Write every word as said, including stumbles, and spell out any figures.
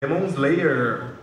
Demon Slayer.